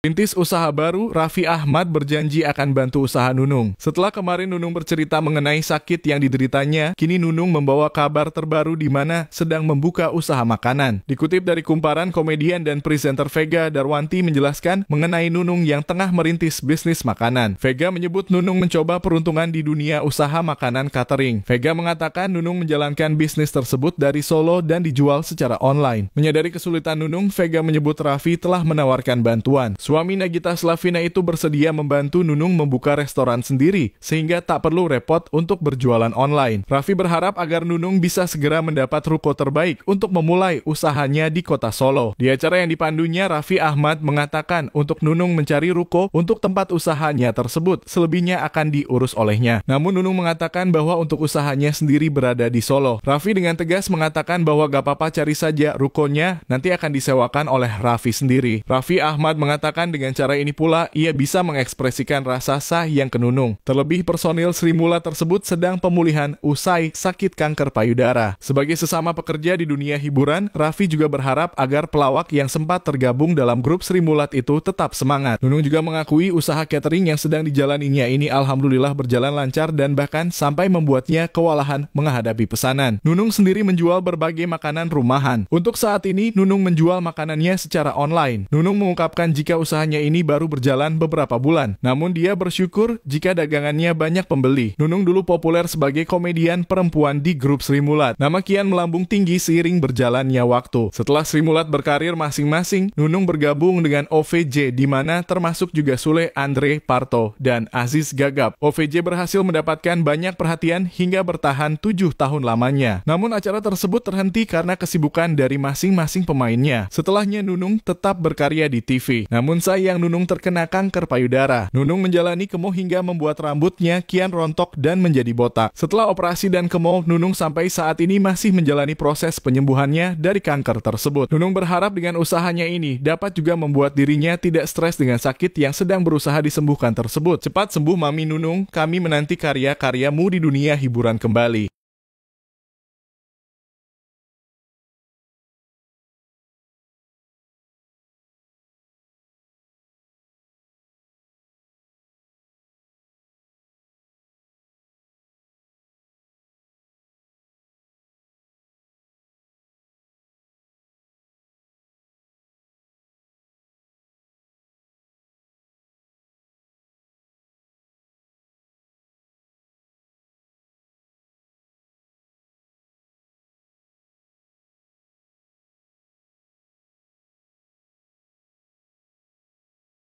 Rintis usaha baru, Raffi Ahmad berjanji akan bantu usaha Nunung. Setelah kemarin Nunung bercerita mengenai sakit yang dideritanya, kini Nunung membawa kabar terbaru di mana sedang membuka usaha makanan. Dikutip dari Kumparan, komedian dan presenter Vega Darwanti menjelaskan mengenai Nunung yang tengah merintis bisnis makanan. Vega menyebut Nunung mencoba peruntungan di dunia usaha makanan catering. Vega mengatakan Nunung menjalankan bisnis tersebut dari Solo dan dijual secara online. Menyadari kesulitan Nunung, Vega menyebut Raffi telah menawarkan bantuan. Suami Nagita Slavina itu bersedia membantu Nunung membuka restoran sendiri, sehingga tak perlu repot untuk berjualan online. Raffi berharap agar Nunung bisa segera mendapat ruko terbaik untuk memulai usahanya di kota Solo. Di acara yang dipandunya, Raffi Ahmad mengatakan untuk Nunung mencari ruko untuk tempat usahanya tersebut, selebihnya akan diurus olehnya. Namun Nunung mengatakan bahwa untuk usahanya sendiri berada di Solo. Raffi dengan tegas mengatakan bahwa gak apa-apa, cari saja rukonya, nanti akan disewakan oleh Raffi sendiri. Raffi Ahmad mengatakan dengan cara ini pula ia bisa mengekspresikan rasa sayang ke Nunung. Terlebih personil Srimulat tersebut sedang pemulihan usai sakit kanker payudara. Sebagai sesama pekerja di dunia hiburan, Raffi juga berharap agar pelawak yang sempat tergabung dalam grup Srimulat itu tetap semangat. Nunung juga mengakui usaha catering yang sedang dijalaninya ini alhamdulillah berjalan lancar dan bahkan sampai membuatnya kewalahan menghadapi pesanan. Nunung sendiri menjual berbagai makanan rumahan. Untuk saat ini, Nunung menjual makanannya secara online. Nunung mengungkapkan jika usahanya ini baru berjalan beberapa bulan, namun dia bersyukur jika dagangannya banyak pembeli. Nunung dulu populer sebagai komedian perempuan di grup Srimulat. Nama kian melambung tinggi seiring berjalannya waktu. Setelah Srimulat berkarir masing-masing, Nunung bergabung dengan OVJ di mana termasuk juga Sule, Andre Parto, dan Aziz Gagap. OVJ berhasil mendapatkan banyak perhatian hingga bertahan 7 tahun lamanya. Namun acara tersebut terhenti karena kesibukan dari masing-masing pemainnya. Setelahnya Nunung tetap berkarya di TV. Namun sayang Nunung terkena kanker payudara. Nunung menjalani kemo hingga membuat rambutnya kian rontok dan menjadi botak. Setelah operasi dan kemo, Nunung sampai saat ini masih menjalani proses penyembuhannya dari kanker tersebut. Nunung berharap dengan usahanya ini dapat juga membuat dirinya tidak stres dengan sakit yang sedang berusaha disembuhkan tersebut. Cepat sembuh Mami Nunung, kami menanti karya-karyamu di dunia hiburan kembali.